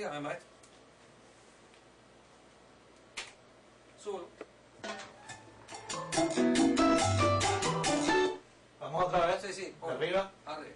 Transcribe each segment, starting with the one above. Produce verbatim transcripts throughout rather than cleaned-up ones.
Hier einmal. Solo. Vamos otra vez. Sí, sí. Por arriba. Arriba.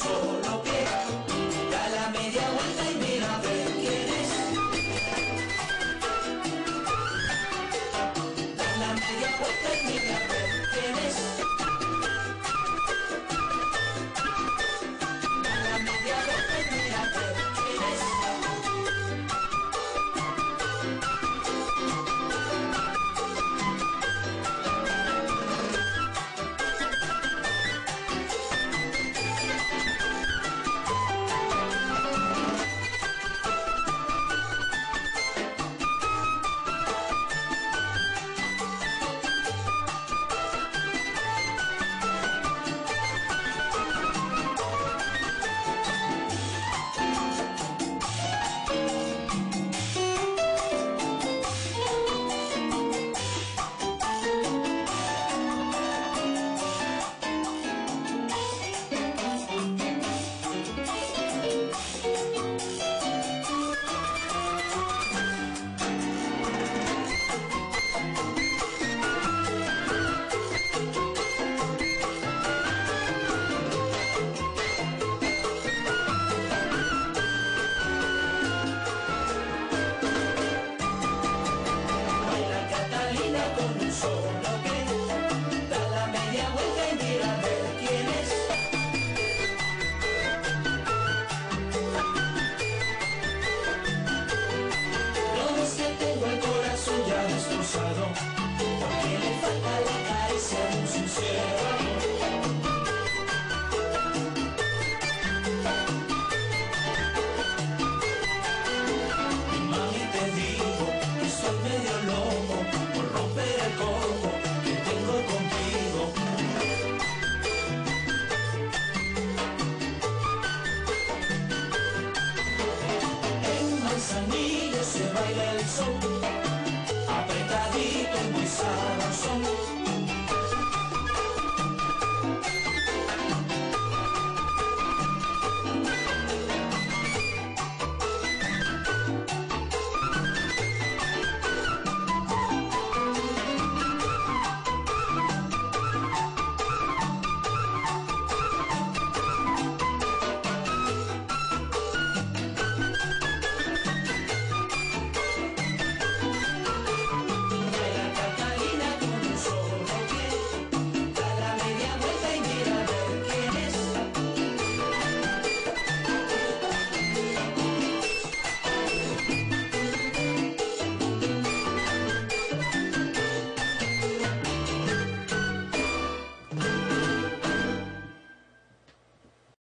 Solo